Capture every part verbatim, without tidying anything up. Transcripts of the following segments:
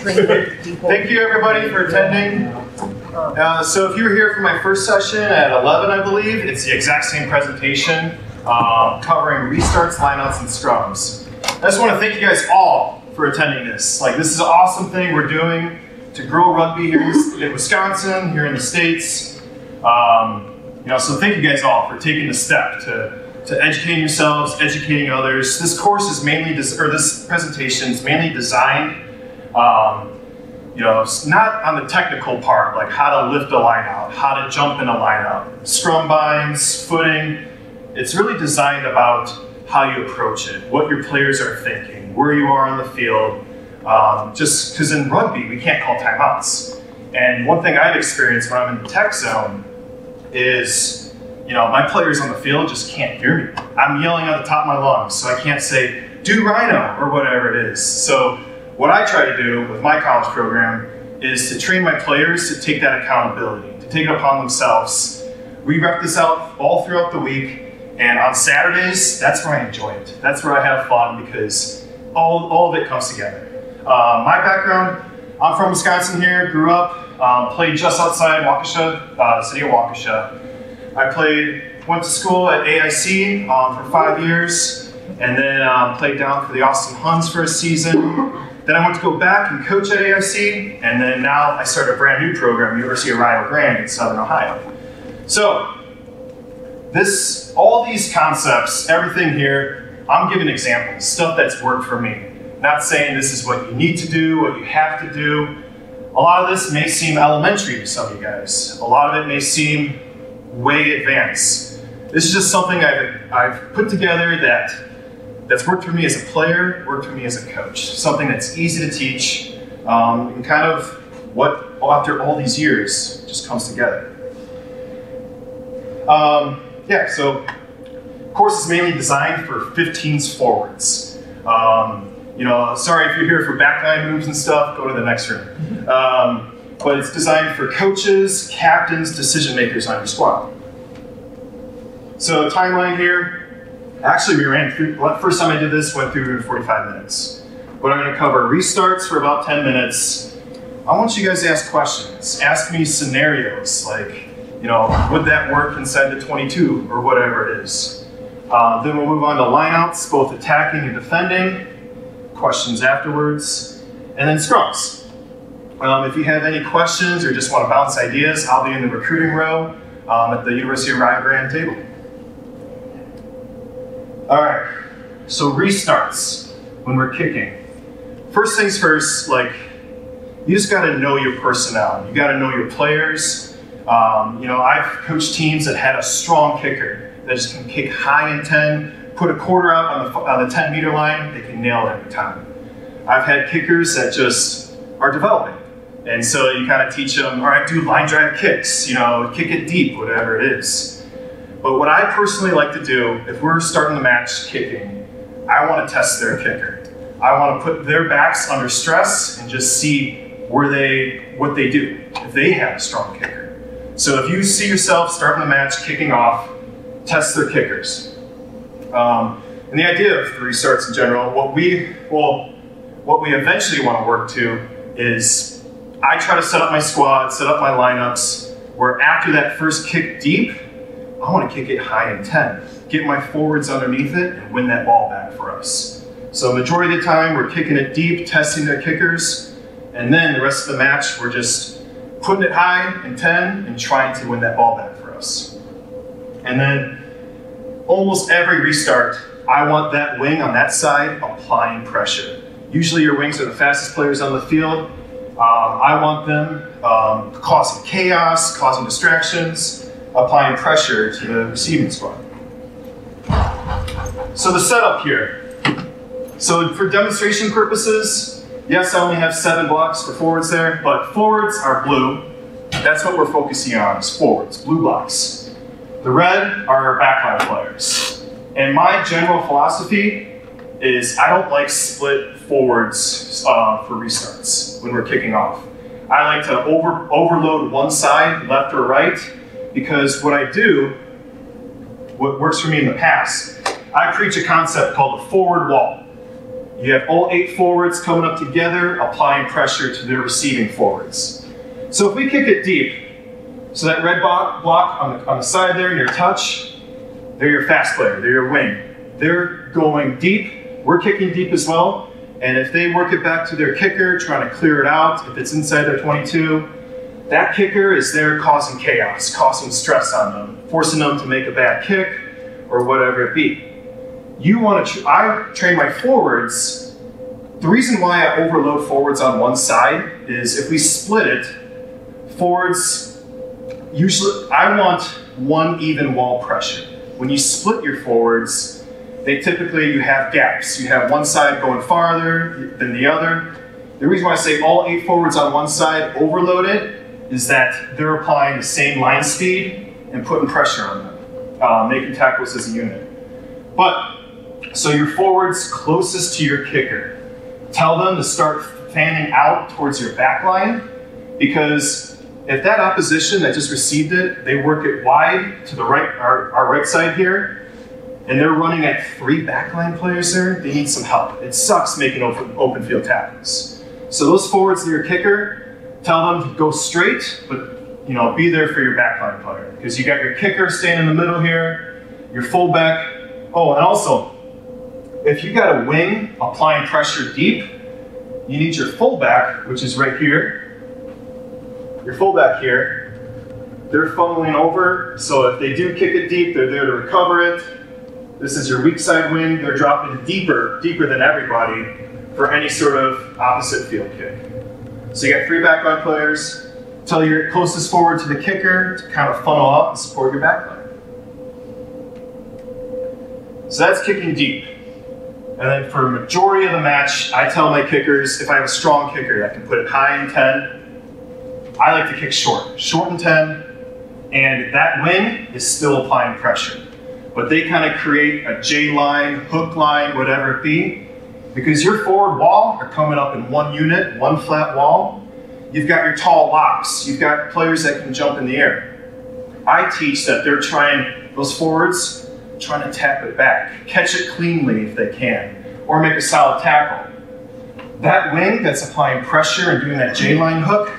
Thank you everybody for attending. Uh, so if you were here for my first session at eleven, I believe, it's the exact same presentation uh, covering restarts, lineouts, and scrums. I just want to thank you guys all for attending this. Like, this is an awesome thing we're doing to grow rugby here in Wisconsin, here in the States. Um, you know, so thank you guys all for taking the step to to educating yourselves, educating others. This course is mainly, des or this presentation is mainly designed, um, you know, not on the technical part, like how to lift a line out, how to jump in a line out, scrum binds, footing. It's really designed about how you approach it, what your players are thinking, where you are on the field. Um, just because in rugby, we can't call timeouts. And one thing I've experienced when I'm in the tech zone is, you know, my players on the field just can't hear me. I'm yelling at the top of my lungs, so I can't say, do rhino, or whatever it is. So what I try to do with my college program is to train my players to take that accountability, to take it upon themselves. We rep this out all throughout the week, and on Saturdays, that's where I enjoy it. That's where I have fun, because all, all of it comes together. Uh, my background, I'm from Wisconsin here, grew up, um, played just outside Waukesha, uh, city of Waukesha. I played, went to school at A I C um, for five years, and then um, played down for the Austin Huns for a season. Then I went to go back and coach at A I C, and then now I started a brand new program, University of Rio Grande in Southern Ohio. So, this, all these concepts, everything here, I'm giving examples, stuff that's worked for me. Not saying this is what you need to do, what you have to do. A lot of this may seem elementary to some of you guys. A lot of it may seem way advanced. This is just something I've, I've put together that, that's worked for me as a player, worked for me as a coach. Something that's easy to teach, um, and kind of what, after all these years, just comes together. Um, yeah, so course is mainly designed for fifteens forwards. Um, you know, sorry if you're here for back nine moves and stuff, go to the next room. Um, but it's designed for coaches, captains, decision makers on your squad. So timeline here, actually we ran through, first time I did this, went through in forty-five minutes. But I'm gonna cover restarts for about ten minutes. I want you guys to ask questions, ask me scenarios, like, you know, would that work inside the twenty-two or whatever it is. Uh, then we'll move on to lineouts, both attacking and defending, questions afterwards, and then scrums. Um, if you have any questions or just want to bounce ideas, I'll be in the recruiting row um, at the University of Rio Grande table. All right, so restarts when we're kicking. First things first, like, you just got to know your personnel. You got to know your players. Um, you know, I've coached teams that had a strong kicker that just can kick high in ten, put a quarter out on the, on the ten meter line, they can nail it every time. I've had kickers that just are developing. And so you kind of teach them, all right, do line drive kicks, you know, kick it deep, whatever it is. But what I personally like to do, if we're starting the match kicking, I want to test their kicker. I want to put their backs under stress and just see where they, what they do, if they have a strong kicker. So if you see yourself starting the match kicking off, test their kickers. Um, and the idea of the restarts in general, what we, well, what we eventually want to work to is, I try to set up my squad, set up my lineups, where after that first kick deep, I want to kick it high in ten. Get my forwards underneath it and win that ball back for us. So majority of the time, we're kicking it deep, testing their kickers, and then the rest of the match, we're just putting it high in ten and trying to win that ball back for us. And then almost every restart, I want that wing on that side applying pressure. Usually your wings are the fastest players on the field. Um, I want them um, causing chaos, causing distractions, applying pressure to the receiving squad. So the setup here. So for demonstration purposes, yes, I only have seven blocks for forwards there, but forwards are blue. That's what we're focusing on, is forwards, blue blocks. The red are our backline players. And my general philosophy is I don't like split forwards uh, for restarts when we're kicking off. I like to over, overload one side, left or right, because what I do, what works for me in the past, I preach a concept called the forward wall. You have all eight forwards coming up together, applying pressure to their receiving forwards. So if we kick it deep, so that red block on the, on the side there, your touch, they're your fast player, they're your wing. They're going deep, we're kicking deep as well, and if they work it back to their kicker, trying to clear it out, if it's inside their twenty-two, that kicker is there causing chaos, causing stress on them, forcing them to make a bad kick or whatever it be. You want to, tr I train my forwards. The reason why I overload forwards on one side is if we split it, forwards, usually, I want one even wall pressure. When you split your forwards, they typically, you have gaps. You have one side going farther than the other. The reason why I say all eight forwards on one side overload it is that they're applying the same line speed and putting pressure on them, uh, making tackles as a unit. But, so your forwards closest to your kicker, tell them to start fanning out towards your back line, because if that opposition that just received it, they work it wide to the right, our, our right side here, and they're running at three backline players there, they need some help. It sucks making open, open field tackles. So those forwards to your kicker, tell them to go straight, but you know, be there for your backline player, because you got your kicker staying in the middle here, your fullback. Oh, and also, if you got a wing applying pressure deep, you need your fullback, which is right here, your fullback here, they're funneling over, so if they do kick it deep, they're there to recover it. This is your weak side wing, they're dropping deeper, deeper than everybody for any sort of opposite field kick. So you got three backline players, tell your closest forward to the kicker to kind of funnel up and support your backline. So that's kicking deep. And then for the majority of the match, I tell my kickers, if I have a strong kicker, I can put it high in ten. I like to kick short, short in ten. And that wing is still applying pressure. But they kind of create a J line, hook line, whatever it be. Because your forward wall are coming up in one unit, one flat wall. You've got your tall locks. You've got players that can jump in the air. I teach that they're trying, those forwards, trying to tap it back, catch it cleanly if they can, or make a solid tackle. That wing that's applying pressure and doing that J-line hook,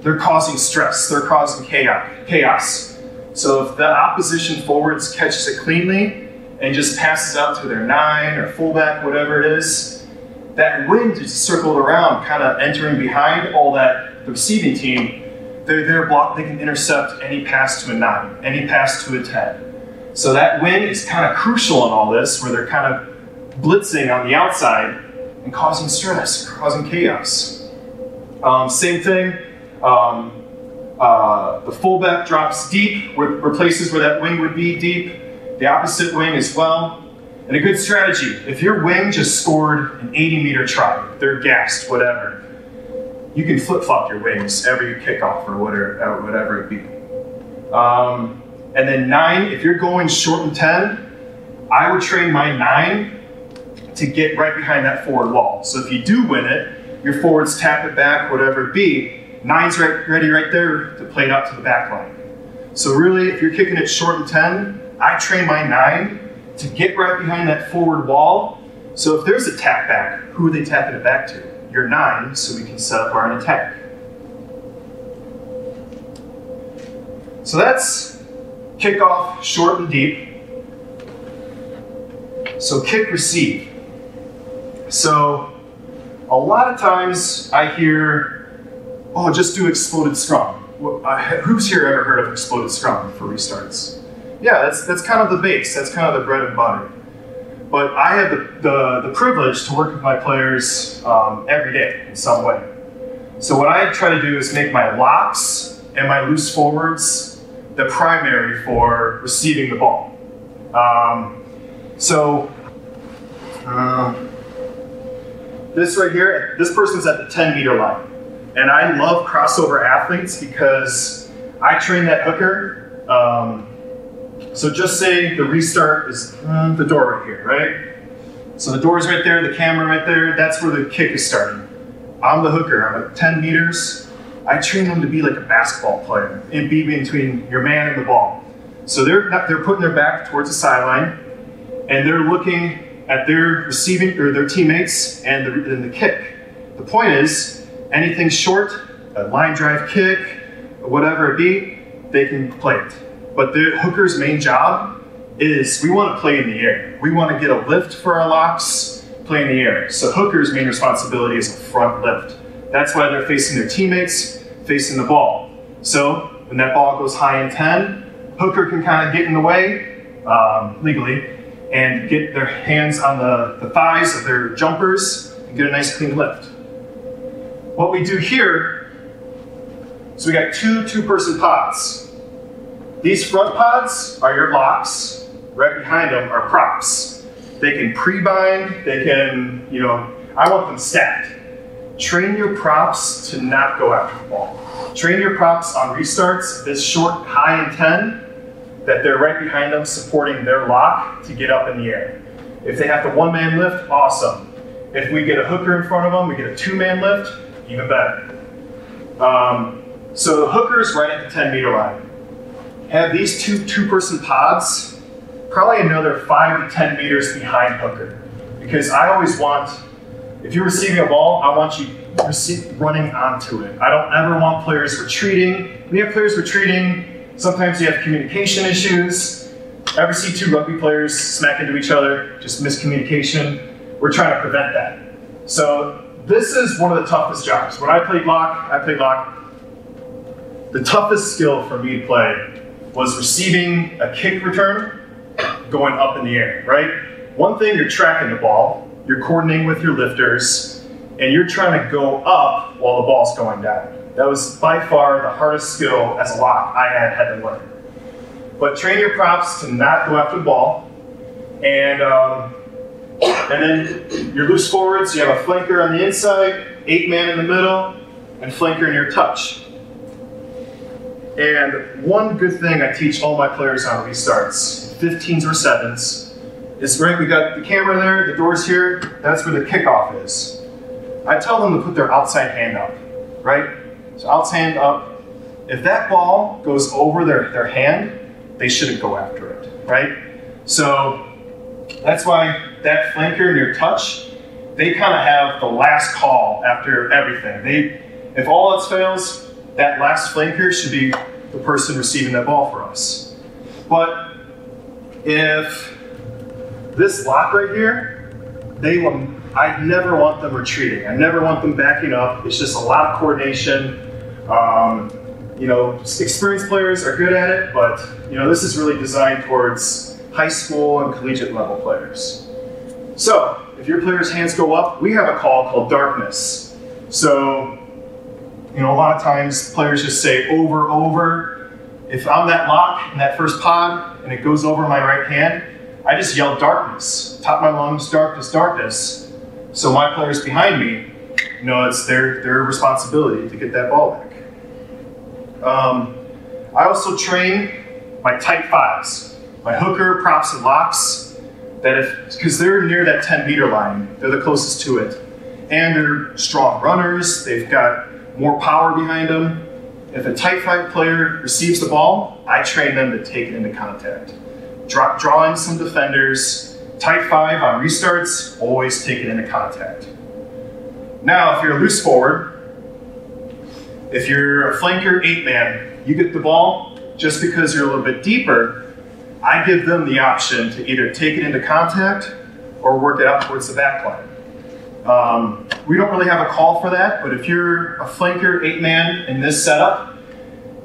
they're causing stress, they're causing chaos. So if the opposition forwards catches it cleanly and just passes out to their nine or fullback, whatever it is, that wing just circled around, kind of entering behind all that the receiving team, they're there blocked, they can intercept any pass to a nine, any pass to a ten. So that wing is kind of crucial in all this, where they're kind of blitzing on the outside and causing stress, causing chaos. Um, same thing, um, uh, the fullback drops deep, replaces where that wing would be deep, the opposite wing as well. And a good strategy, if your wing just scored an eighty meter try, they're gassed, whatever, you can flip-flop your wings every kickoff or whatever, whatever it be. Um, And then nine, if you're going short and ten, I would train my nine to get right behind that forward wall. So if you do win it, your forwards tap it back, whatever it be, nine's right, ready right there to play it out to the back line. So really, if you're kicking it short and ten, I train my nine to get right behind that forward wall. So if there's a tap back, who are they tapping it back to? Your nine, so we can set up our attack. So that's kickoff, short and deep. So kick, receive. So a lot of times I hear, oh, just do exploded scrum. Who's here ever heard of exploded scrum for restarts? Yeah, that's, that's kind of the base. That's kind of the bread and butter. But I have the, the, the privilege to work with my players um, every day in some way. So what I try to do is make my locks and my loose forwards the primary for receiving the ball. Um, so uh, this right here, this person's at the ten meter line. And I love crossover athletes because I train that hooker. Um, so just say the restart is uh, the door right here, right? So the door's right there, the camera right there, that's where the kick is starting. I'm the hooker, I'm at ten meters. I train them to be like a basketball player and be between your man and the ball. So they're, they're putting their back towards the sideline and they're looking at their receiving or their teammates and the, and the kick. The point is, anything short, a line drive kick, whatever it be, they can play it. But the hooker's main job is we want to play in the air. We want to get a lift for our locks, play in the air. So hooker's main responsibility is a front lift. That's why they're facing their teammates, facing the ball. So when that ball goes high in ten, hooker can kind of get in the way, um, legally, and get their hands on the, the thighs of their jumpers and get a nice clean lift. What we do here, so we got two two-person pods. These front pods are your locks. Right behind them are props. They can pre-bind, they can, you know, I want them stacked. Train your props to not go after the ball. Train your props on restarts, this short, high in ten, that they're right behind them supporting their lock to get up in the air. If they have to one-man lift, awesome. If we get a hooker in front of them, we get a two-man lift, even better. Um, so the hooker's right at the ten meter line. Have these two two-person pods, probably another five to ten meters behind hooker. Because I always want, if you're receiving a ball, I want you running onto it. I don't ever want players retreating. When you have players retreating, sometimes you have communication issues. Ever see two rugby players smack into each other? Just miscommunication. We're trying to prevent that. So this is one of the toughest jobs. When I played lock, I played lock. The toughest skill for me to play was receiving a kick return, going up in the air, right? One thing, you're tracking the ball, you're coordinating with your lifters, and you're trying to go up while the ball's going down. That was by far the hardest skill as a lock I had had to learn. But train your props to not go after the ball. And, um, and then your loose forwards, you have a flanker on the inside, eight man in the middle, and flanker in your touch. And one good thing I teach all my players on restarts, fifteens or sevens, is right, we got the camera there, the door's here, that's where the kickoff is. I tell them to put their outside hand up, right? So outside hand up. If that ball goes over their, their hand, they shouldn't go after it, right? So that's why that flanker and your touch, they kind of have the last call after everything. They, if all else fails, that last flanker should be the person receiving that ball for us. But if this lock right here, they will, I never want them retreating. I never want them backing up. It's just a lot of coordination. Um, you know, experienced players are good at it, but you know, this is really designed towards high school and collegiate level players. So, if your player's hands go up, we have a call called darkness. So, you know, a lot of times players just say over, over. If I'm that lock in that first pod and it goes over my right hand, I just yell darkness, top of my lungs, darkness, darkness. So my players behind me, you know, it's their, their responsibility to get that ball back. Um, I also train my tight fives, my hooker, props, and locks, that if, because they're near that ten meter line, they're the closest to it. And they're strong runners, they've got more power behind them. If a tight five player receives the ball, I train them to take it into contact. Draw, draw in some defenders, tight five on restarts, always take it into contact. Now, if you're a loose forward, if you're a flanker, eight man, you get the ball, just because you're a little bit deeper, I give them the option to either take it into contact or work it out towards the back line. Um, we don't really have a call for that, but if you're a flanker, eight man in this setup,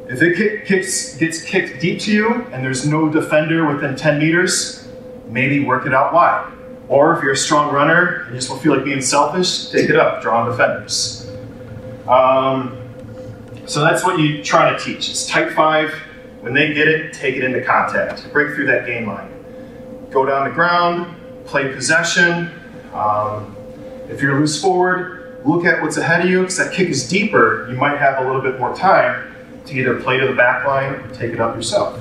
if it kick, kicks, gets kicked deep to you and there's no defender within ten meters, maybe work it out wide. Or if you're a strong runner and you just don't feel like being selfish, take it up, draw on defenders. Um, so that's what you try to teach. It's tight five. When they get it, take it into contact. Break through that game line. Go down the ground, play possession. Um, if you're loose forward, look at what's ahead of you, because that kick is deeper. You might have a little bit more time to either play to the back line or take it up yourself.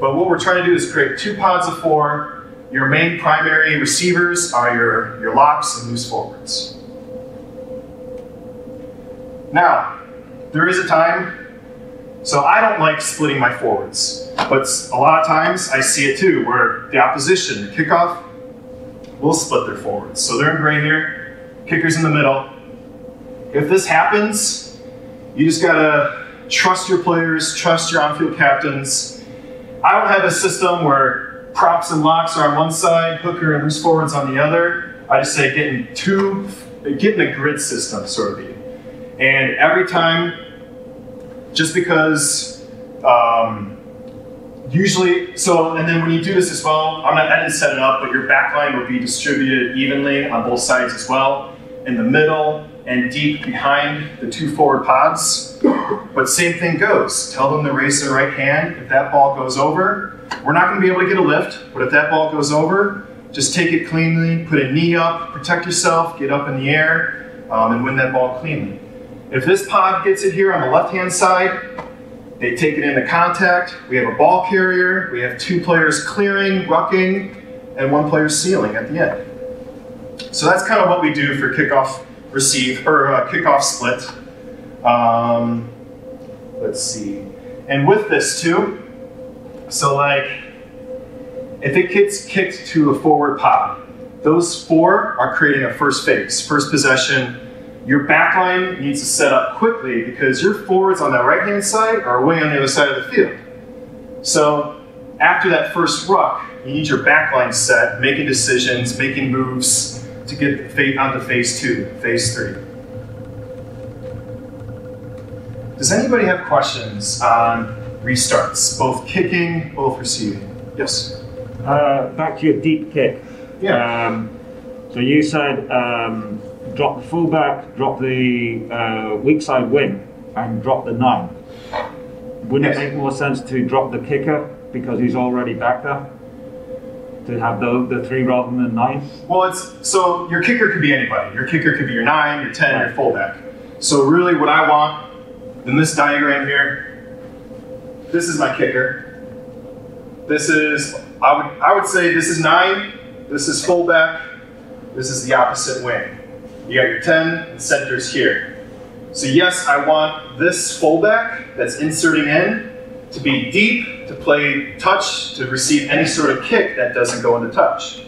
But what we're trying to do is create two pods of four. Your main primary receivers are your, your locks and loose forwards. Now, there is a time, so I don't like splitting my forwards, but a lot of times I see it too, where the opposition, the kickoff, we'll split their forwards. So they're in gray here, kicker's in the middle. If this happens, you just gotta trust your players, trust your on-field captains. I would have a system where props and locks are on one side, hooker and loose forwards on the other. I just say getting two, getting a grid system sort of thing. And every time, just because, um, usually, so, and then when you do this as well, I'm not, I didn't set it up, but your backline would be distributed evenly on both sides as well, in the middle and deep behind the two forward pods. But same thing goes. Tell them to raise their right hand. If that ball goes over, we're not gonna be able to get a lift, but if that ball goes over, just take it cleanly, put a knee up, protect yourself, get up in the air, um, and win that ball cleanly. If this pod gets it here on the left-hand side, they take it into contact. We have a ball carrier. We have two players clearing, rucking, and one player sealing at the end. So that's kind of what we do for kickoff receive, or uh, kickoff split. Um, let's see. And with this too, so like, if it gets kicked to a forward pod, those four are creating a first phase, first possession. Your back line needs to set up quickly because your forwards on that right-hand side are way on the other side of the field. So after that first ruck, you need your back line set, making decisions, making moves to get onto phase two, phase three. Does anybody have questions on restarts, both kicking, both receiving? Yes? Uh, back to your deep kick. Yeah. Um, so you said, um, drop the fullback, drop the uh, weak side wing, and drop the nine. Wouldn't yes. it make more sense to drop the kicker because he's already back there? To have the, the three rather than the nine? Well, it's so your kicker could be anybody. Your kicker could be your nine, your ten, right. your fullback. So really what I want in this diagram here, this is my kicker. This is, I would, I would say this is nine, this is fullback, this is the opposite wing. You got your ten, and center's here. So yes, I want this fullback that's inserting in to be deep, to play touch, to receive any sort of kick that doesn't go into touch.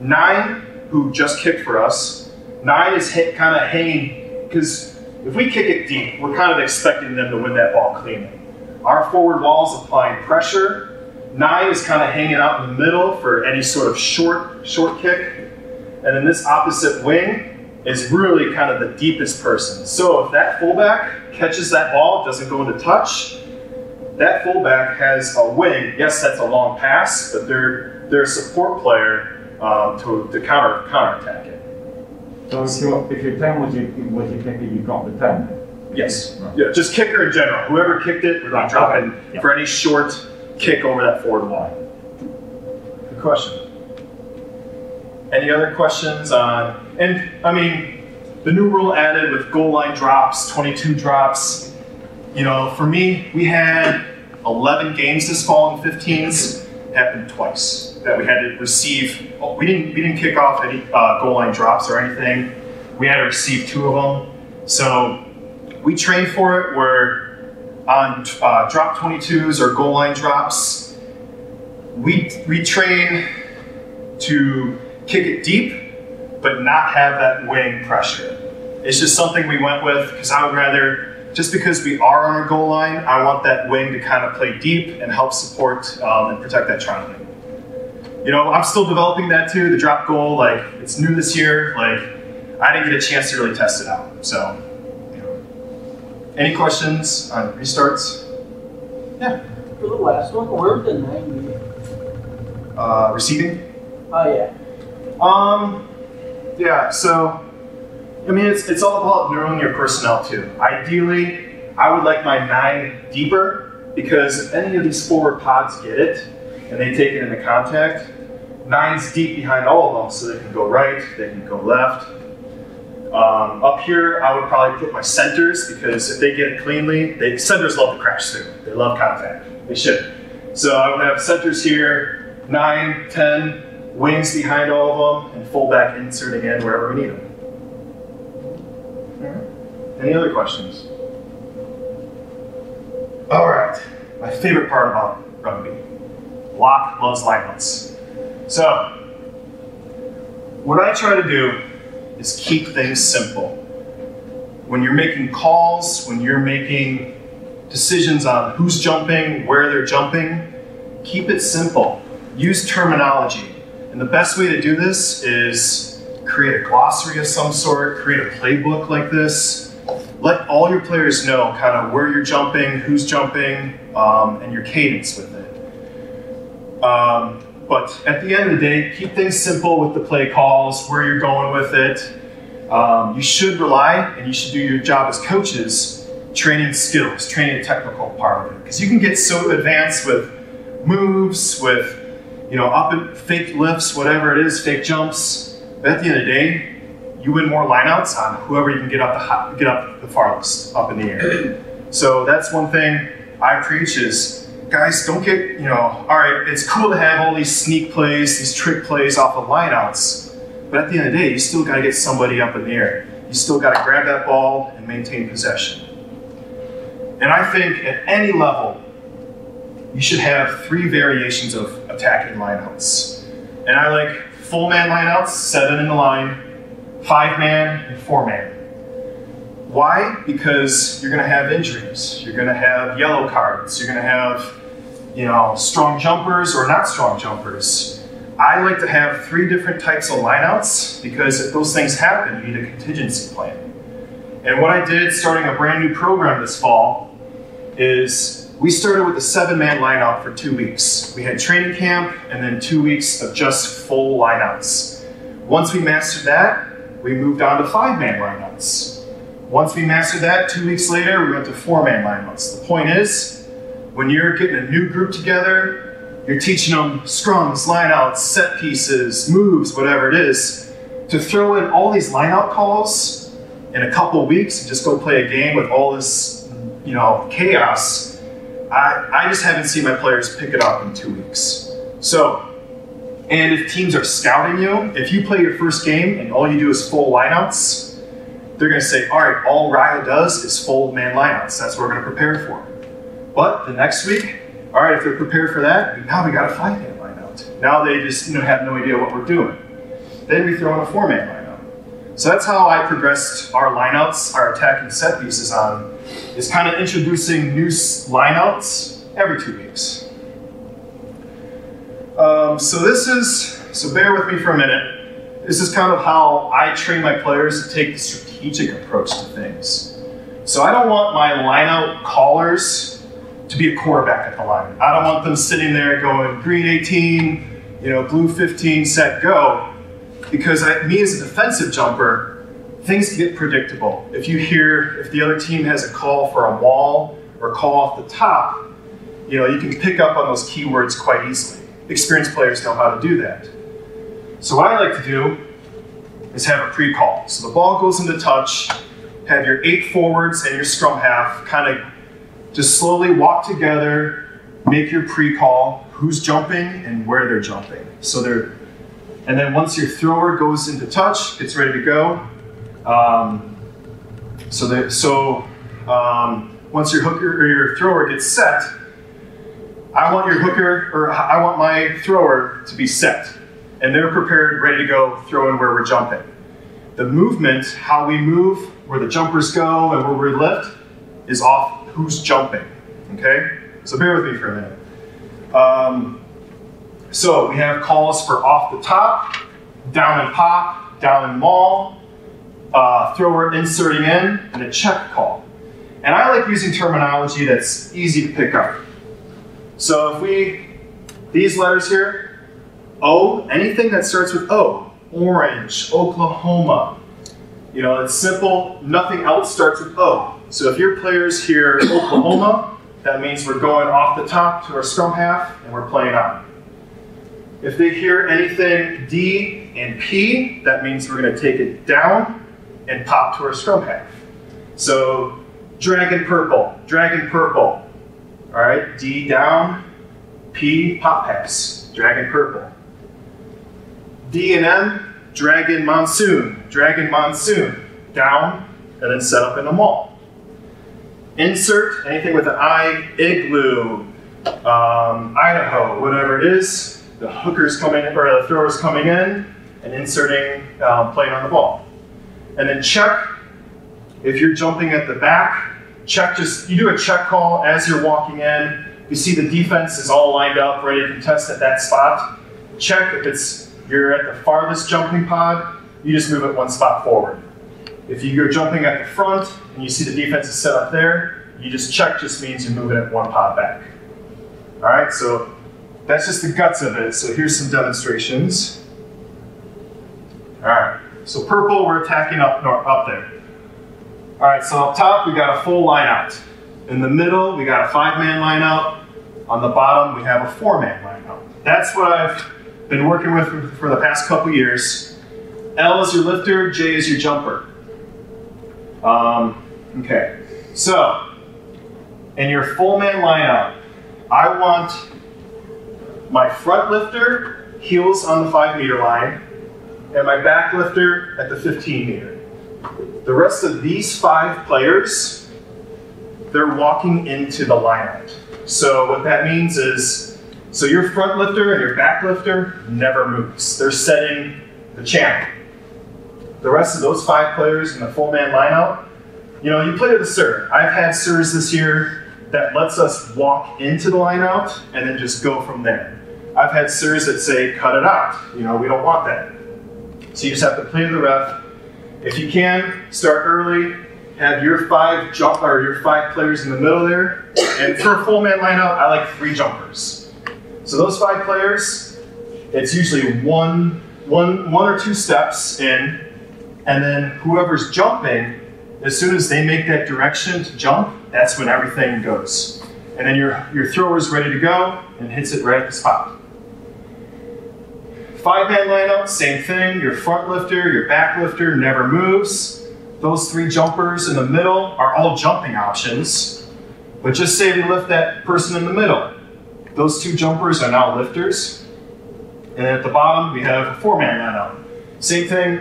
Nine, who just kicked for us, nine is hit, kind of hanging, because if we kick it deep, we're kind of expecting them to win that ball cleanly. Our forward wall's applying pressure. Nine is kind of hanging out in the middle for any sort of short, short kick. And then this opposite wing is really kind of the deepest person. So if that fullback catches that ball, doesn't go into touch, that fullback has a wing. Yes, that's a long pass, but they're, they're a support player um, to, to counter, counterattack it. So if you're, if you're ten was your, was your kicker, you got the ten? Yes, right. yeah, just kicker in general. Whoever kicked it, we're not dropping okay. yeah. for any short kick over that forward line. Good question. Any other questions on, and I mean, the new rule added with goal line drops, twenty-two drops, you know, for me, we had eleven games this fall in fifteens, happened twice, that we had to receive, oh, we didn't we didn't kick off any uh, goal line drops or anything, we had to receive two of them, so we trained for it, where on uh, drop twenty-twos or goal line drops, we, we train to kick it deep, but not have that wing pressure. It's just something we went with because I would rather, just because we are on our goal line, I want that wing to kind of play deep and help support um, and protect that try line. You know, I'm still developing that too, the drop goal, like it's new this year, like I didn't get a chance to really test it out. So, you know. Any questions on restarts? Yeah. For the last one, where was the nine? Uh, receiving? Oh yeah. Um, yeah, so, I mean, it's, it's all about knowing your personnel too. Ideally, I would like my nine deeper because if any of these forward pods get it and they take it into contact, nine's deep behind all of them so they can go right, they can go left. Um, up here, I would probably put my centers because if they get it cleanly, they, centers love to crash through. They love contact. They should. So I would have centers here, nine, ten, wings behind all of them, and fullback inserting in wherever we need them. All right. Any other questions? All right, my favorite part about rugby. Lock loves lineouts. So, What I try to do is keep things simple. When you're making calls, when you're making decisions on who's jumping, where they're jumping, keep it simple. Use terminology. And the best way to do this is create a glossary of some sort, create a playbook like this. Let all your players know kind of where you're jumping, who's jumping, um, and your cadence with it. Um, But at the end of the day, keep things simple with the play calls, where you're going with it. Um, you should rely, and you should do your job as coaches, training skills, training the technical part of it. Because you can get so advanced with moves, with you know, up and fake lifts, whatever it is, fake jumps. But at the end of the day, you win more lineouts on whoever you can get up the hot, get up the farthest up in the air. So that's one thing I preach is, guys, don't get, you know, all right, it's cool to have all these sneak plays, these trick plays off of lineouts, but at the end of the day, you still got to get somebody up in the air. You still got to grab that ball and maintain possession. And I think at any level, you should have three variations of attacking lineouts. And I like full man lineouts, seven in the line, five man, and four man. Why? Because you're going to have injuries. You're going to have yellow cards. You're going to have you know, strong jumpers or not strong jumpers. I like to have three different types of lineouts because if those things happen, you need a contingency plan. And what I did starting a brand new program this fall is we started with a seven-man lineout for two weeks. We had training camp and then two weeks of just full lineouts. Once we mastered that, we moved on to five-man lineouts. Once we mastered that, two weeks later, we went to four-man lineouts. The point is, when you're getting a new group together, you're teaching them scrums, lineouts, set pieces, moves, whatever it is, to throw in all these lineout calls in a couple weeks and just go play a game with all this, you know, chaos. I, I just haven't seen my players pick it up in two weeks. So, and if teams are scouting you, if you play your first game and all you do is full lineouts, they're going to say, all right, all Rio does is full man lineouts. That's what we're going to prepare for. But the next week, all right, if they're prepared for that, now we got a five man lineout. Now they just you know, have no idea what we're doing. Then we throw in a four man lineout. So that's how I progressed our lineouts, our attacking set pieces on, is kind of introducing new lineouts every two weeks. Um, so this is, so bear with me for a minute. This is kind of how I train my players to take the strategic approach to things. So I don't want my lineout callers to be a quarterback at the line. I don't want them sitting there going green eighteen, you know, blue fifteen, set, go. Because I, me as a defensive jumper, things get predictable. If you hear, if the other team has a call for a wall or a call off the top, you know, you can pick up on those keywords quite easily. Experienced players know how to do that. So what I like to do is have a pre-call. So the ball goes into touch, have your eight forwards and your scrum half kind of just slowly walk together, make your pre-call, who's jumping and where they're jumping. So they're, and then once your thrower goes into touch, it's ready to go. Um, so that, so um, once your hooker or your thrower gets set, I want your hooker or I want my thrower to be set. And they're prepared, ready to go, throw in where we're jumping. The movement, how we move, where the jumpers go, and where we lift, is off who's jumping, okay? So bear with me for a minute. Um, so we have calls for off the top, down and pop, down and maul, uh, thrower inserting in, and a check call. And I like using terminology that's easy to pick up. So if we, these letters here, O, anything that starts with O, orange, Oklahoma. You know, it's simple, nothing else starts with O. So if your players hear Oklahoma, that means we're going off the top to our scrum half and we're playing on. If they hear anything D and P, that means we're gonna take it down and pop to our scrum half. So dragon purple, dragon purple. All right, D down, P pop pass, dragon purple. D and M, dragon monsoon, dragon monsoon, down, and then set up in a mall. Insert, anything with an I, igloo, um, Idaho, whatever it is, the hooker's coming in, or the thrower's coming in, and inserting uh, play on the ball. And then check, if you're jumping at the back, check just, you do a check call as you're walking in. You see the defense is all lined up, ready to contest at that spot. Check if it's, you're at the farthest jumping pod, you just move it one spot forward. If you're jumping at the front and you see the defense is set up there, you just check just means you move it one pod back. All right, so that's just the guts of it. So here's some demonstrations. All right, so purple, we're attacking up, north, up there. All right, so up top, we got a full line out. In the middle, we got a five-man line out. On the bottom, we have a four-man line out. That's what I've been working with for the past couple years. L is your lifter, J is your jumper. Um, okay, so in your full-man lineup, I want my front lifter heels on the five-meter line, and my back lifter at the fifteen-meter. The rest of these five players, they're walking into the lineup. So what that means is, so your front lifter and your back lifter never moves. They're setting the channel. The rest of those five players in the full man lineout, you know, you play with a serve. I've had serves this year that lets us walk into the lineout and then just go from there. I've had serves that say, cut it out. You know, we don't want that. So you just have to play to the ref. If you can, start early, have your five jump or your five players in the middle there. And for a full man lineout, I like three jumpers. So those five players, it's usually one, one, one or two steps in. And then whoever's jumping, as soon as they make that direction to jump, that's when everything goes. And then your, your thrower's ready to go and hits it right at the spot. Five-man lineup, same thing. Your front lifter, your back lifter never moves. Those three jumpers in the middle are all jumping options. But just say we lift that person in the middle. Those two jumpers are now lifters. And then at the bottom, we have a four-man lineup. Same thing.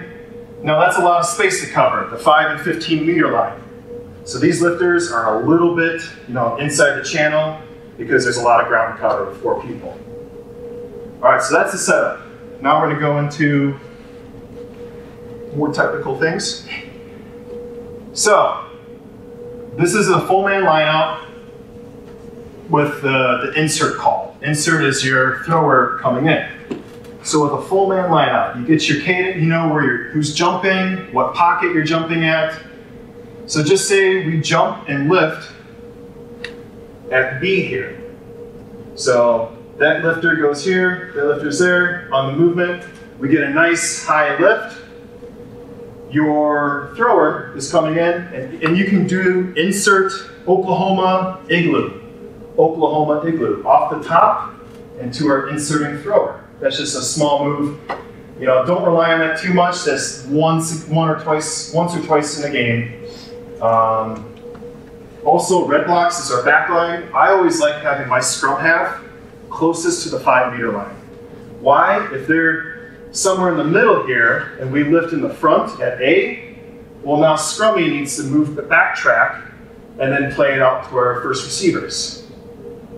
Now that's a lot of space to cover, the five and fifteen meter line. So these lifters are a little bit, you know, inside the channel because there's a lot of ground to cover with four people. All right, so that's the setup. Now we're gonna go into more technical things. So this is a full man lineout with the, the insert call. Insert is your thrower coming in. So with a full man lineup, you get your cadence, you know where you're, who's jumping, what pocket you're jumping at. So just say we jump and lift at B here. So that lifter goes here, that lifter's there on the movement. We get a nice high lift. Your thrower is coming in, and, and you can do insert Oklahoma igloo, Oklahoma igloo off the top and to our inserting thrower. That's just a small move. You know, don't rely on that too much. That's once, one or twice, once or twice in the game. Um, also, red blocks is our back line. I always like having my scrum half closest to the five meter line. Why? If they're somewhere in the middle here and we lift in the front at A, well now scrummy needs to move the back track and then play it out to our first receivers.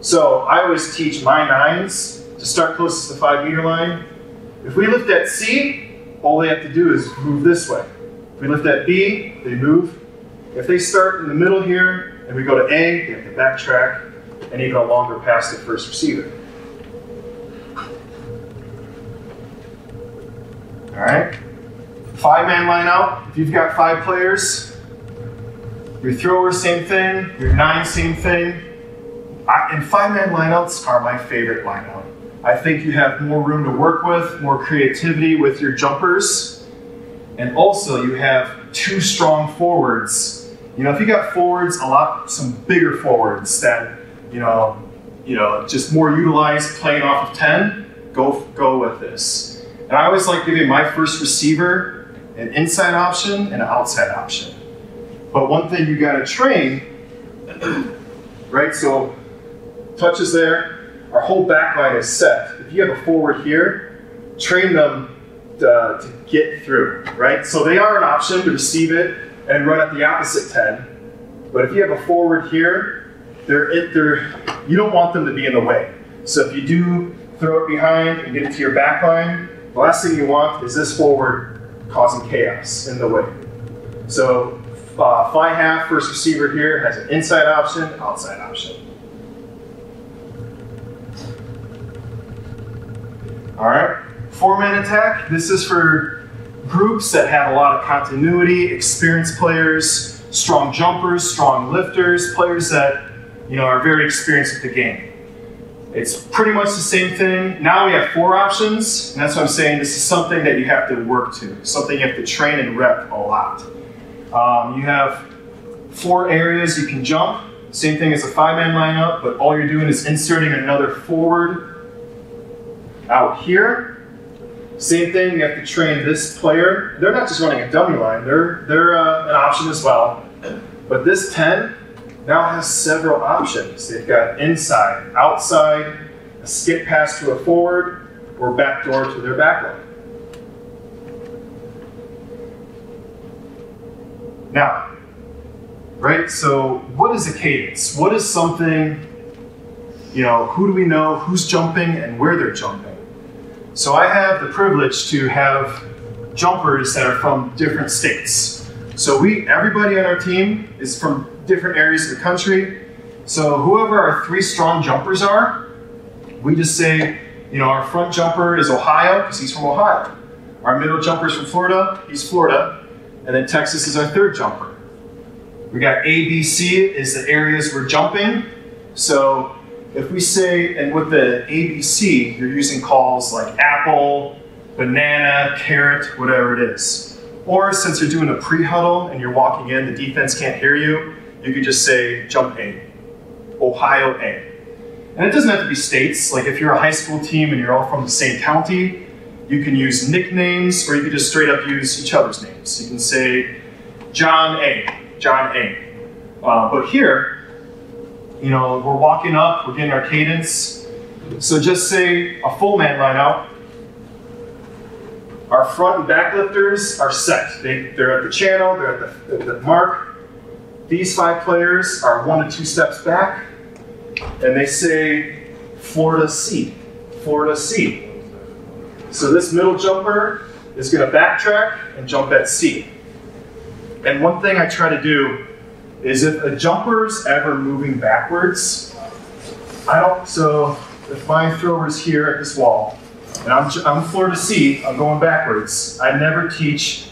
So I always teach my nines to start closest to the five meter line. If we lift at C, all they have to do is move this way. If we lift at B, they move. If they start in the middle here and we go to A, they have to backtrack and even a longer pass to the first receiver. All right, five man line out. If you've got five players, your thrower, same thing, your nine, same thing. I, and five man lineouts are my favorite lineout. I think you have more room to work with, more creativity with your jumpers. And also you have two strong forwards. You know, if you got forwards, a lot, some bigger forwards that, you know, you know, just more utilized playing off of ten, go, go with this. And I always like giving my first receiver an inside option and an outside option. But one thing you gotta train, right? So touch is there. Our whole back line is set. If you have a forward here, train them uh, to get through, right? So they are an option to receive it and run at the opposite ten. But if you have a forward here, they're, it, they're, you don't want them to be in the way. So if you do throw it behind and get it to your back line, The last thing you want is this forward causing chaos in the way. So uh, phi half first receiver here has an inside option, outside option. All right, four-man attack. This is for groups that have a lot of continuity, experienced players, strong jumpers, strong lifters, players that you know are very experienced with the game. It's pretty much the same thing. Now we have four options, and that's what I'm saying. This is something that you have to work to, something you have to train and rep a lot. Um, you have four areas you can jump. Same thing as a five-man lineup, but all you're doing is inserting another forward out here. Same thing, you have to train this player. They're not just running a dummy line, they're, they're uh, an option as well. But this ten now has several options. They've got inside, outside, a skip pass to a forward, or backdoor to their back line. Now, right, so what is a cadence? What is something, you know, who do we know, who's jumping, and where they're jumping? So I have the privilege to have jumpers that are from different states. So we, everybody on our team is from different areas of the country. So whoever our three strong jumpers are, we just say, you know, our front jumper is Ohio, because he's from Ohio. Our middle jumper is from Florida, he's Florida. And then Texas is our third jumper. We got A, B, C is the areas we're jumping. So if we say, and with the A B C, you're using calls like apple, banana, carrot, whatever it is. Or since you're doing a pre-huddle and you're walking in, the defense can't hear you, you could just say jump A, Ohio A. And it doesn't have to be states. Like if you're a high school team and you're all from the same county, you can use nicknames or you could just straight up use each other's names. You can say John A, John A. Uh, but here, you know, we're walking up, we're getting our cadence. So just say a full man line out. Our front and back lifters are set. They, they're at the channel, they're at the, at the mark. These five players are one to two steps back. And they say Florida C, Florida C. So this middle jumper is gonna backtrack and jump at C. And one thing I try to do is if a jumper's ever moving backwards, I don't, so if my thrower's here at this wall, and I'm, I'm Florida C, I'm going backwards. I never teach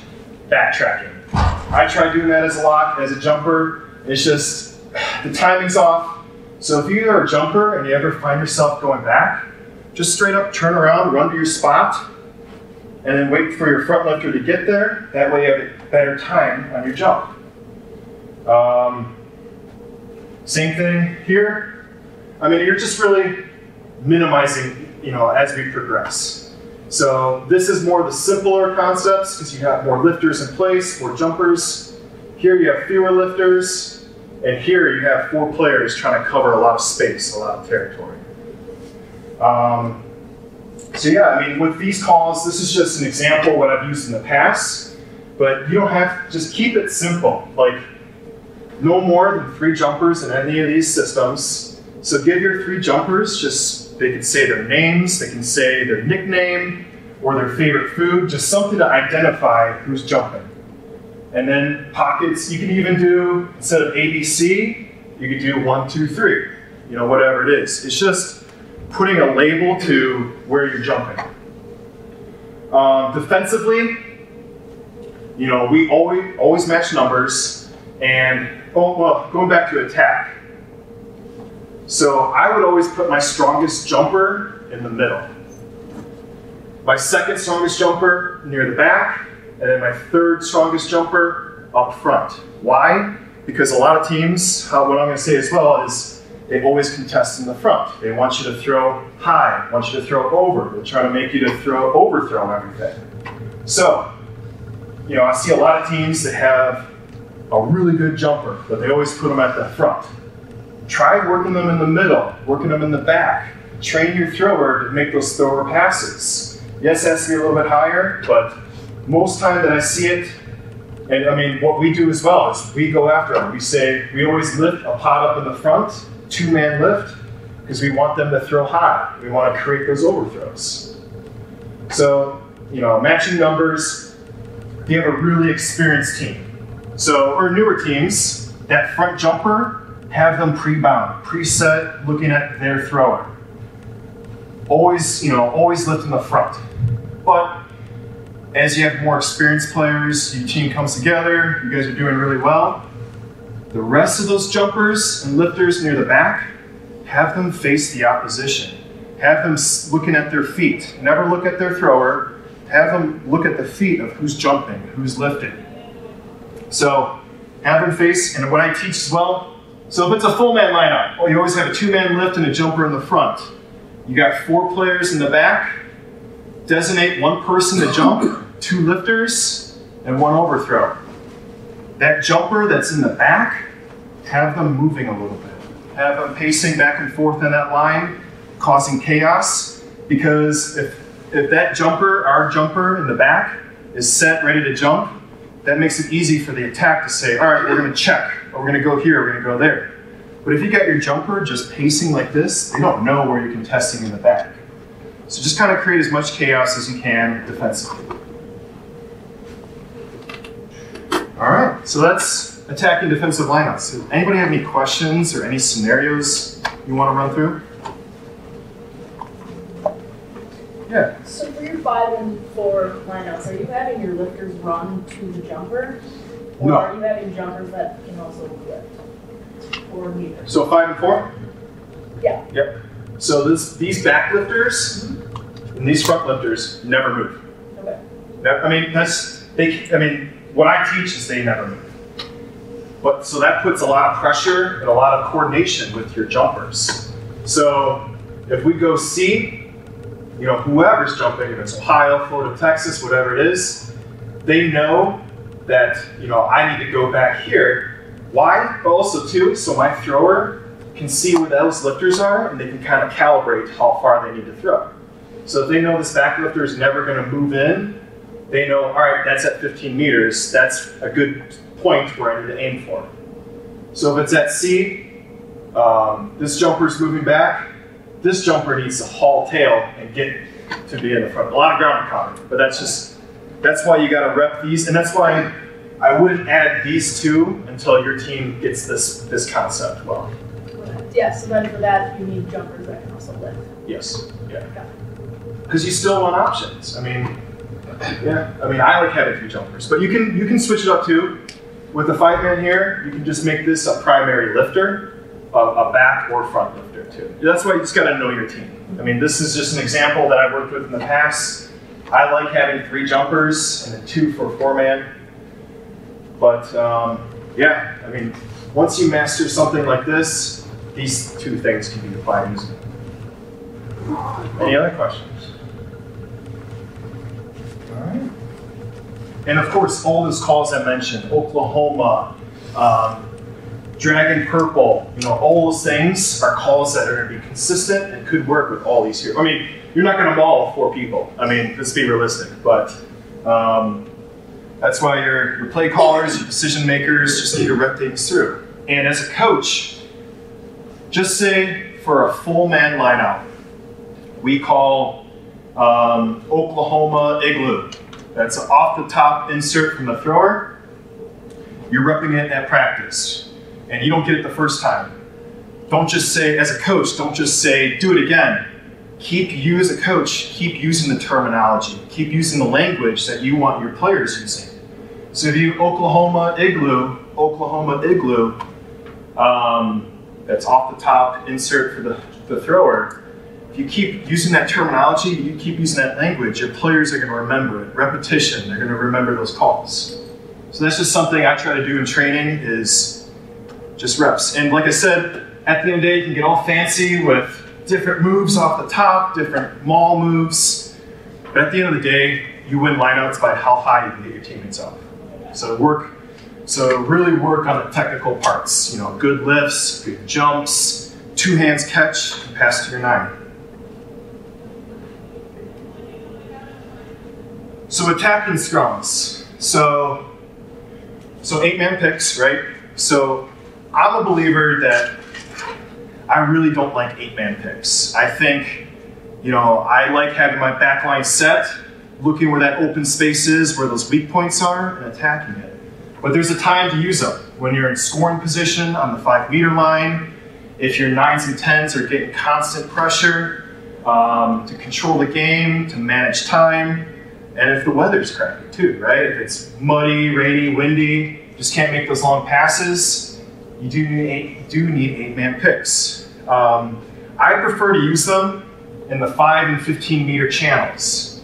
backtracking. I try doing that as a lock, as a jumper. It's just, the timing's off. So if you are a jumper and you ever find yourself going back, just straight up turn around, run to your spot, and then wait for your front lifter to get there. That way you have a better time on your jump. Um, same thing here. I mean, you're just really minimizing, you know, as we progress. So this is more the simpler concepts because you have more lifters in place, more jumpers. Here you have fewer lifters, and here you have four players trying to cover a lot of space, a lot of territory. Um, so yeah, I mean, with these calls, this is just an example of what I've used in the past, but you don't have to, just keep it simple. Like, no more than three jumpers in any of these systems. So give your three jumpers just, they can say their names, they can say their nickname or their favorite food, just something to identify who's jumping. And then pockets, you can even do, instead of A B C, you could do one, two, three, you know, whatever it is. It's just putting a label to where you're jumping. Um, defensively, you know, we always, always match numbers. And, oh, well, going back to attack. So I would always put my strongest jumper in the middle. My second strongest jumper near the back, and then my third strongest jumper up front. Why? Because a lot of teams, uh, what I'm gonna say as well is, they always contest in the front. They want you to throw high, want you to throw over. They're trying to make you to throw, overthrow everything. So, you know, I see a lot of teams that have a really good jumper, but they always put them at the front. Try working them in the middle, working them in the back. Train your thrower to make those thrower passes. Yes, it has to be a little bit higher, but most time that I see it, and I mean, what we do as well is we go after them. We say, we always lift a pot up in the front, two-man lift, because we want them to throw high. We want to create those overthrows. So you know, matching numbers. You have a really experienced team. So, or newer teams, that front jumper, have them pre-bound, preset, looking at their thrower. Always, you know, always lift in the front. But as you have more experienced players, your team comes together, you guys are doing really well. The rest of those jumpers and lifters near the back, have them face the opposition. Have them looking at their feet. Never look at their thrower. Have them look at the feet of who's jumping, who's lifting. So have them face, and what I teach as well, so if it's a full man lineup, oh, you always have a two-man lift and a jumper in the front. You got four players in the back. Designate one person to jump, two lifters, and one overthrow. That jumper that's in the back, have them moving a little bit. Have them pacing back and forth in that line, causing chaos, because if, if that jumper, our jumper in the back, is set, ready to jump, that makes it easy for the attack to say, all right, we're gonna check, or we're gonna go here, we're gonna go there. But if you got your jumper just pacing like this, they don't know where you're contesting in the back. So just kind of create as much chaos as you can defensively. All right, so that's attacking defensive lineups. So anybody have any questions or any scenarios you want to run through? Yeah. So for your five and four lineups, are you having your lifters run to the jumper? Or no. Are you having jumpers that can also lift? Or neither? So five and four? Yeah. Yep. So this, these back lifters and these front lifters never move. Okay. I mean, that's, they, I mean, what I teach is they never move. But, so that puts a lot of pressure and a lot of coordination with your jumpers. So if we go C, you know, whoever's jumping, if it's Ohio, Florida, Texas, whatever it is, they know that, you know, I need to go back here. Why? But also too, so my thrower can see where those lifters are, and they can kind of calibrate how far they need to throw. So if they know this back lifter is never going to move in, they know, all right, that's at fifteen meters. That's a good point where I need to aim for. So if it's at C, um, this jumper's moving back. This jumper needs to haul tail and get to be in the front. A lot of ground cover, but that's just, that's why you got to rep these, and that's why I wouldn't add these two until your team gets this, this concept well. Yeah, so then for that, you need jumpers that can also lift. Yes, yeah. Because you still want options. I mean, yeah, I mean, I like having three jumpers, but you can, you can switch it up too. With the five man here, you can just make this a primary lifter, a, a back or front lifter too. That's why you just gotta know your team. I mean, this is just an example that I've worked with in the past. I like having three jumpers and then two for four man. But um, yeah, I mean, once you master something like this, these two things can be applied easily. Any other questions? All right. And of course, all those calls I mentioned, Oklahoma, um, Dragon Purple, you know, all those things are calls that are gonna be consistent and could work with all these here. I mean, you're not gonna maul four people. I mean, let's be realistic, but um, that's why your, your play callers, your decision makers just need to rep things through. And as a coach, just say for a full man lineout, we call um, Oklahoma Igloo. That's an off the top insert from the thrower. You're repping it at practice and you don't get it the first time. Don't just say, as a coach, don't just say, do it again. Keep you as a coach, keep using the terminology, keep using the language that you want your players using. So if you Oklahoma Igloo, Oklahoma Igloo, um, that's off the top insert for the, the thrower, if you keep using that terminology, you keep using that language, your players are going to remember it. Repetition, they're going to remember those calls. So that's just something I try to do in training, is just reps. And like I said, at the end of the day, you can get all fancy with different moves off the top, different maul moves, but at the end of the day, you win lineouts by how high you can get your teammates up. So work. So really work on the technical parts, you know, good lifts, good jumps, two hands catch, and pass to your nine. So attacking scrums. So, so eight-man picks, right? So I'm a believer that I really don't like eight-man picks. I think, you know, I like having my back line set, looking where that open space is, where those weak points are, and attacking it. But there's a time to use them. When you're in scoring position on the five meter line, if your nines and tens are getting constant pressure um, to control the game, to manage time, and if the weather's crappy too, right? If it's muddy, rainy, windy, just can't make those long passes, you do need eight, you do need eight-man picks. Um, I prefer to use them in the five and fifteen meter channels.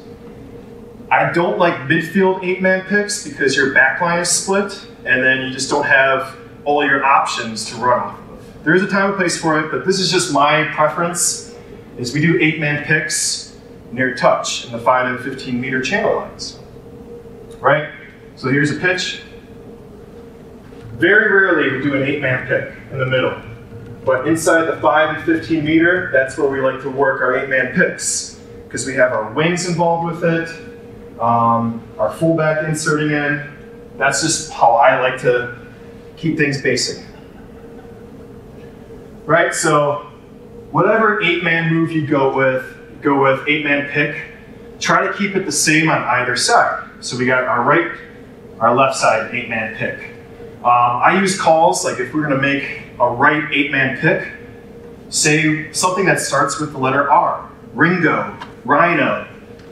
I don't like midfield eight-man picks because your back line is split and then you just don't have all your options to run off of. There is a time and place for it, but this is just my preference, is we do eight-man picks near touch in the five and fifteen meter channel lines, right? So here's a pitch. Very rarely we do an eight-man pick in the middle, but inside the five and fifteen meter, that's where we like to work our eight-man picks because we have our wings involved with it, Um, our fullback inserting in. That's just how I like to keep things basic. Right, so whatever eight-man move you go with, go with eight-man pick, try to keep it the same on either side. So we got our right, our left side eight-man pick. Um, I use calls, like if we're gonna make a right eight-man pick, say something that starts with the letter R, Ringo, Rhino.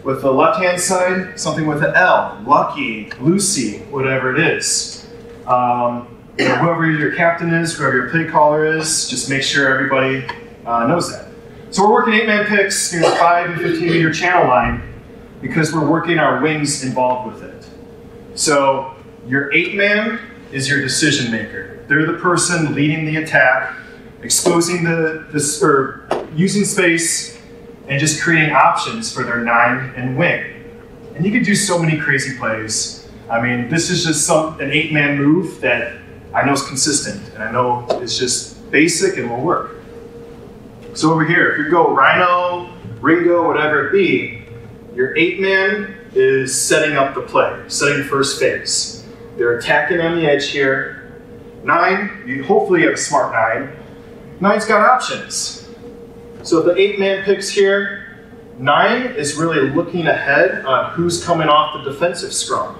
With the left-hand side, something with an L, Lucky, Lucy, whatever it is. Um, you know, whoever your captain is, whoever your play caller is, just make sure everybody uh, knows that. So we're working eight-man picks near the five and fifteen meter channel line because we're working our wings involved with it. So your eight-man is your decision maker. They're the person leading the attack, exposing the, the or using space, and just creating options for their nine and wing. And you can do so many crazy plays. I mean, this is just some, an eight-man move that I know is consistent, and I know is just basic and will work. So over here, if you go Rhino, Ringo, whatever it be, your eight-man is setting up the play, setting the first phase. They're attacking on the edge here. Nine, you hopefully have a smart nine. Nine's got options. So the eight-man picks here, nine is really looking ahead on who's coming off the defensive scrum.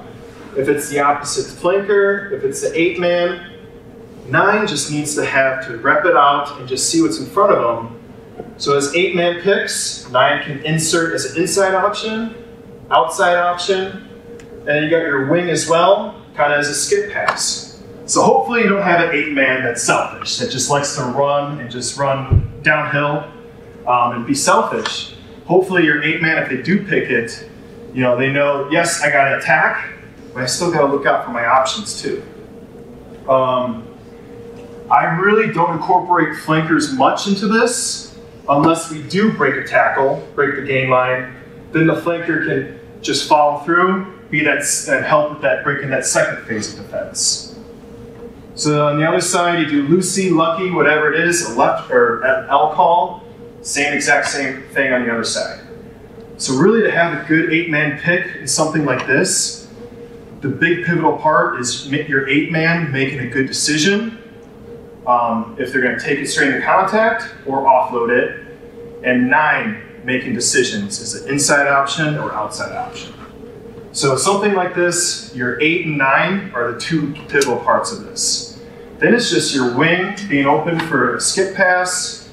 If it's the opposite flanker, if it's the eight-man, nine just needs to have to rep it out and just see what's in front of them. So as eight-man picks, nine can insert as an inside option, outside option, and then you got your wing as well, kind of as a skip pass. So hopefully you don't have an eight-man that's selfish, that just likes to run and just run downhill. Um, and be selfish. Hopefully your eight-man, if they do pick it, you know, they know, yes, I got to attack, but I still got to look out for my options too. Um, I really don't incorporate flankers much into this, unless we do break a tackle, break the game line, then the flanker can just follow through, be that, and help with that, breaking that second phase of defense. So on the other side, you do Lucy, Lucky, whatever it is, a left or an L call. Same exact same thing on the other side. So really to have a good eight-man pick in something like this, the big pivotal part is your eight-man making a good decision, um, if they're gonna take it straight into contact or offload it, and nine making decisions is an inside option or outside option. So something like this, your eight and nine are the two pivotal parts of this. Then it's just your wing being open for a skip pass.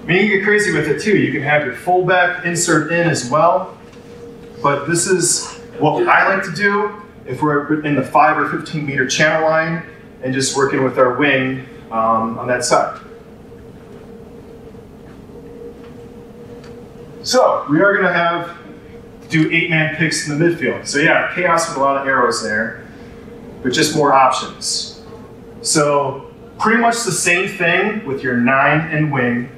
I mean, you can get crazy with it too. You can have your fullback insert in as well. But this is what I like to do if we're in the five or fifteen meter channel line and just working with our wing um, on that side. So we are gonna have to do eight-man picks in the midfield. So yeah, chaos with a lot of arrows there, but just more options. So pretty much the same thing with your nine and wing.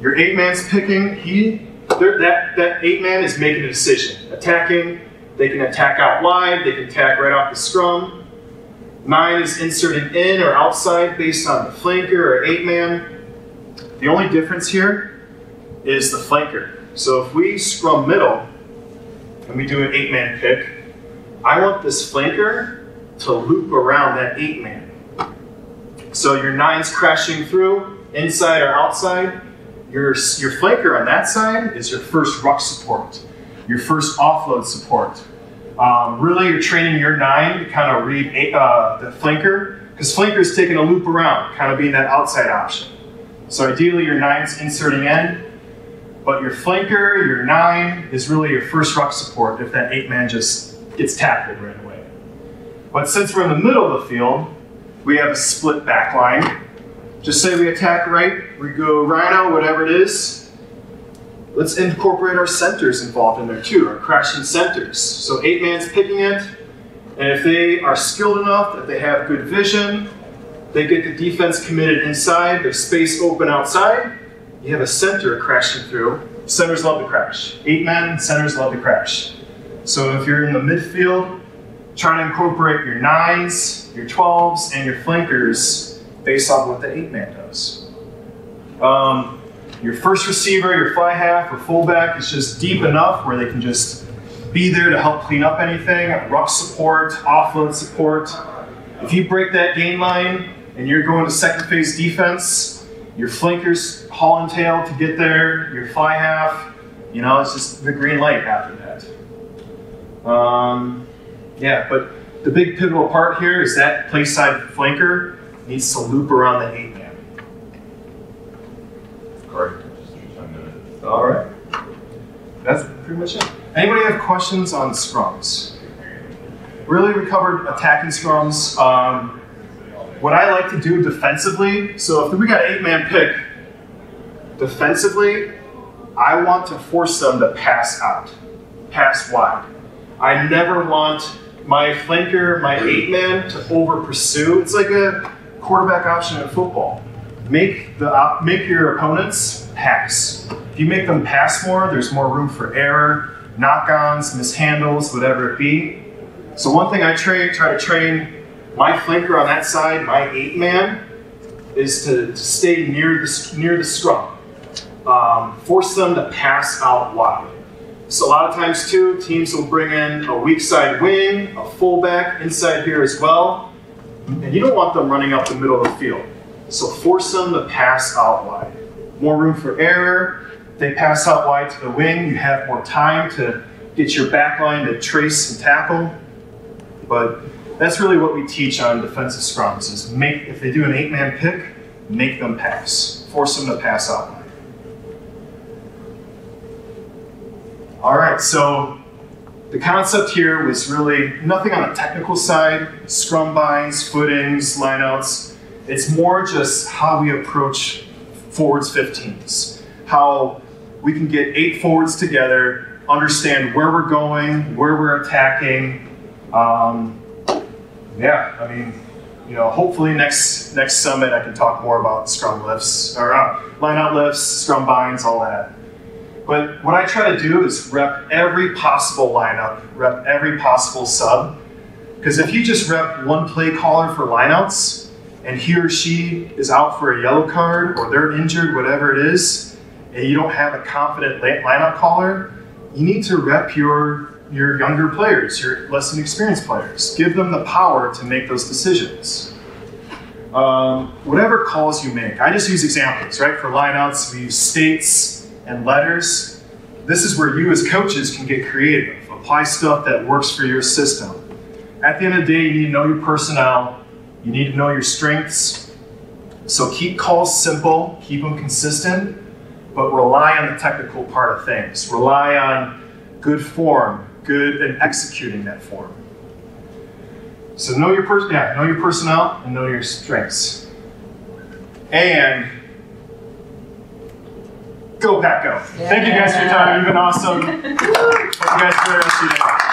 Your eight-man's picking, he, that, that eight-man is making a decision. Attacking, they can attack out wide, they can attack right off the scrum. Nine is inserting in or outside based on the flanker or eight-man. The only difference here is the flanker. So if we scrum middle and we do an eight-man pick, I want this flanker to loop around that eight-man. So your nine's crashing through, inside or outside. Your, your flanker on that side is your first ruck support. your first offload support. Um, really, you're training your nine to kind of read uh, the flanker, because flanker is taking a loop around, kind of being that outside option. So ideally, your nine's inserting in, but your flanker, your nine, is really your first ruck support if that eight man just gets tackled right away. But since we're in the middle of the field, we have a split back line. Just say we attack right, we go rhino, whatever it is. Let's incorporate our centers involved in there too, our crashing centers. So eight man's picking it, and if they are skilled enough, that they have good vision, they get the defense committed inside, there's space open outside, you have a center crashing through. Centers love to crash. Eight men, centers love to crash. So if you're in the midfield, try to incorporate your nines, your twelves, and your flankers based off what the eight man does. Um, your first receiver, your fly half, or fullback is just deep enough where they can just be there to help clean up anything, ruck support, offload support. If you break that gain line and you're going to second phase defense, your flankers haul and tail to get there, your fly half, you know, it's just the green light after that. Um, yeah, but the big pivotal part here is that play side flanker needs to loop around the eight man. Correct. All right. That's pretty much it. Anybody have questions on scrums? Really, we covered attacking scrums. Um, what I like to do defensively, so if we got an eight-man pick, defensively, I want to force them to pass out, pass wide. I never want my flanker, my eight-man, to over-pursue. It's like a quarterback option in football. Make, the op make your opponents pass. If you make them pass more, there's more room for error, knock-ons, mishandles, whatever it be. So one thing I train, try to train my flanker on that side, my eight man, is to, to stay near the, near the scrum. Um, force them to pass out wide. So a lot of times too, teams will bring in a weak side wing, a fullback inside here as well. And you don't want them running up the middle of the field. So force them to pass out wide. More room for error. If they pass out wide to the wing, you have more time to get your back line to trace and tackle. But that's really what we teach on defensive scrums is make, if they do an eight-man pick, make them pass. Force them to pass out. All right, so the concept here was really nothing on the technical side, scrum binds, footings, lineouts. It's more just how we approach forwards fifteens, how we can get eight forwards together, understand where we're going, where we're attacking. Um, yeah, I mean, you know, hopefully next next summit I can talk more about scrum lifts, or uh, line-out lifts, scrum binds, all that. But what I try to do is rep every possible lineup, rep every possible sub, because if you just rep one play caller for lineouts, and he or she is out for a yellow card, or they're injured, whatever it is, and you don't have a confident lineout caller, you need to rep your your younger players, your less experienced players. Give them the power to make those decisions. Um, whatever calls you make, I just use examples, right? For lineouts, we use states and letters. This is where you as coaches can get creative, apply stuff that works for your system. At the end of the day, you need to know your personnel, you need to know your strengths. So keep calls simple, keep them consistent, but rely on the technical part of things. Rely on good form, good in executing that form. So know your person, yeah, know your personnel and know your strengths. And go Pack Go! Yeah. Thank you guys for your time. You've been awesome. Hope you guys enjoyed your day.